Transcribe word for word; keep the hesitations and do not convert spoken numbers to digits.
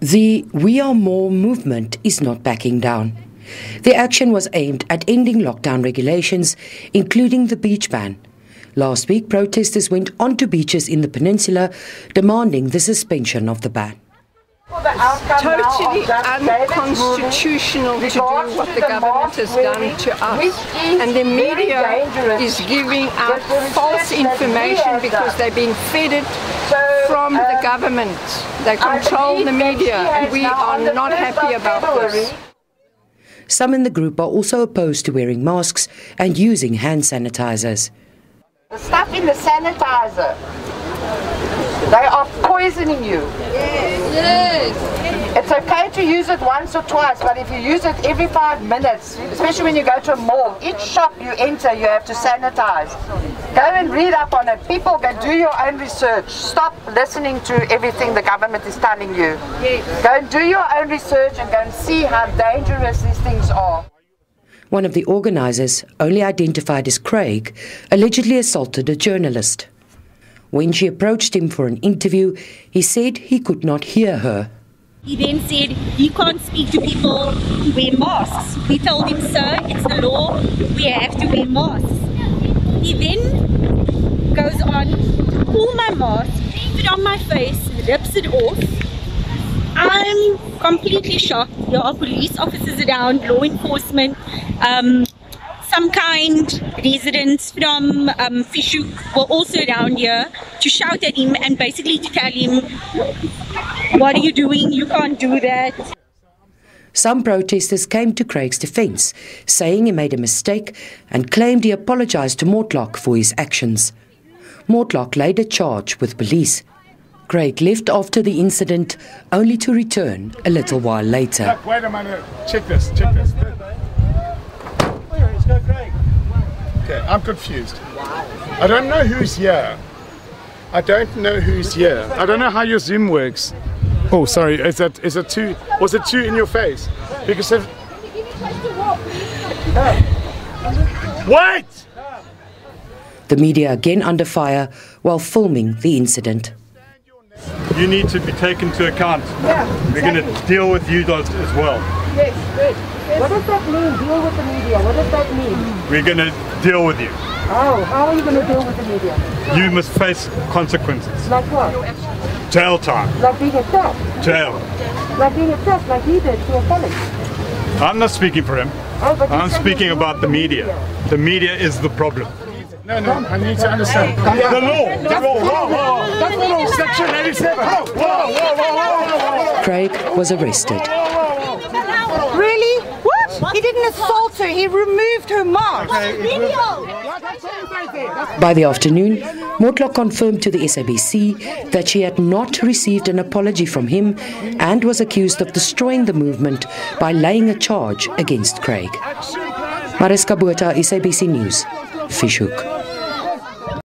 The We Are More movement is not backing down. The action was aimed at ending lockdown regulations, including the beach ban. Last week, protesters went onto beaches in the peninsula, demanding the suspension of the ban. It's totally unconstitutional to do what the government has done to us, and the media is giving out false information because they've been fed it from the government. They control the media, and we are not happy about this. Some in the group are also opposed to wearing masks and using hand sanitizers. The stuff in the sanitizer, they are poisoning you. Yes. Yes. It's okay to use it once or twice, but if you use it every five minutes, especially when you go to a mall, each shop you enter you have to sanitize. Go and read up on it. People, go do your own research. Stop listening to everything the government is telling you. Yes. Go and do your own research and go and see how dangerous these things are. One of the organizers, only identified as Craig, allegedly assaulted a journalist. When she approached him for an interview, he said he could not hear her. He then said, "You can't speak to people who wear masks." We told him, "Sir, it's the law, we have to wear masks." He then goes on to pull my mask, put it on my face, rips it off. I'm completely shocked. There are police officers around, law enforcement, um, some kind residents from um, Fish Hoek were also around here to shout at him and basically to tell him, "What are you doing? You can't do that." Some protesters came to Craig's defence, saying he made a mistake and claimed he apologised to Mortlock for his actions. Mortlock laid a charge with police. Craig left after the incident, only to return a little while later. Look, wait a minute. Check this, check this. Okay, I'm confused. I don't know who's here. I don't know who's here. I don't know how your Zoom works. Oh, sorry, is that, is it too, was it too in your face? Because if... What? The media again under fire while filming the incident. You need to be taken into account. Yeah, exactly. We're going to deal with you guys as well. Yes, good. Yes. What does that mean, deal with the media? What does that mean? We're going to deal with you. Oh, how are you going to deal with the media? You must face consequences. Like what? Jail time. Like being attacked? Jail. Like being attacked like he did to a colleague. I'm not speaking for him. Oh, but I'm speaking about the media. media. The media is the problem. No, no, I need to understand. Yeah. The law, the law, law, law. That's the law, section eighty-seven. Whoa, whoa, whoa, whoa, whoa. Craig was arrested. Really? What? He didn't assault her, he removed her mask. By the afternoon, Mortlock confirmed to the S A B C that she had not received an apology from him and was accused of destroying the movement by laying a charge against Craig. Mariska Bota, S A B C News, Fish Hoek.